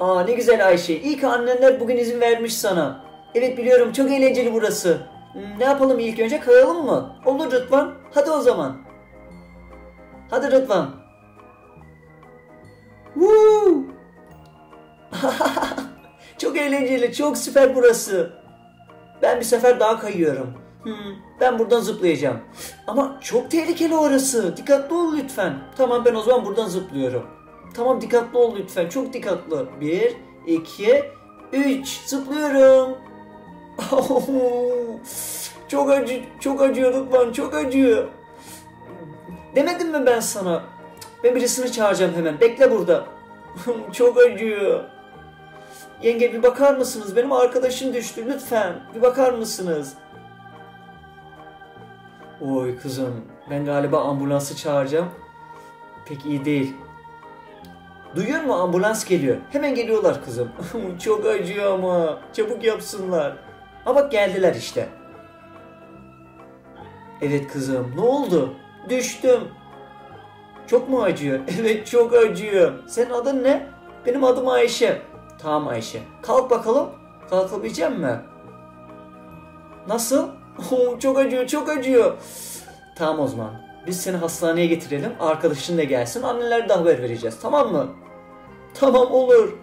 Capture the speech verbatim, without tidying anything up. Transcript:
Aa ne güzel Ayşe. İyi ki annenler bugün izin vermiş sana. Evet biliyorum çok eğlenceli burası. Ne yapalım ilk önce kayalım mı? Olur Rıdvan. Hadi o zaman. Hadi Rıdvan. Woo! Çok eğlenceli, çok süper burası. Ben bir sefer daha kayıyorum. Hmm, ben buradan zıplayacağım. Ama çok tehlikeli orası. Dikkatli ol lütfen. Tamam ben o zaman buradan zıplıyorum. Tamam dikkatli ol lütfen. Çok dikkatli. Bir, iki, üç. Zıplıyorum. Çok acı, çok acıyor Rıdvan. Çok acıyor. Demedim mi ben sana? Ben birisini çağıracağım hemen. Bekle burada. Çok acıyor. Yenge bir bakar mısınız? Benim arkadaşım düştü. Lütfen bir bakar mısınız? Oy kızım. Ben galiba ambulansı çağıracağım. Pek iyi değil. Duyuyor musun? Ambulans geliyor. Hemen geliyorlar kızım. Çok acıyor ama. Çabuk yapsınlar. Ha bak geldiler işte. Evet kızım. Ne oldu? Düştüm. Çok mu acıyor? Evet çok acıyor. Senin adın ne? Benim adım Ayşe. Tamam Ayşe. Kalk bakalım. Kalkabilecek misin? Nasıl? Oo, çok acıyor, çok acıyor. Tamam o zaman. Biz seni hastaneye getirelim. Arkadaşın da gelsin. Annelere de haber vereceğiz. Tamam mı? Tamam olur.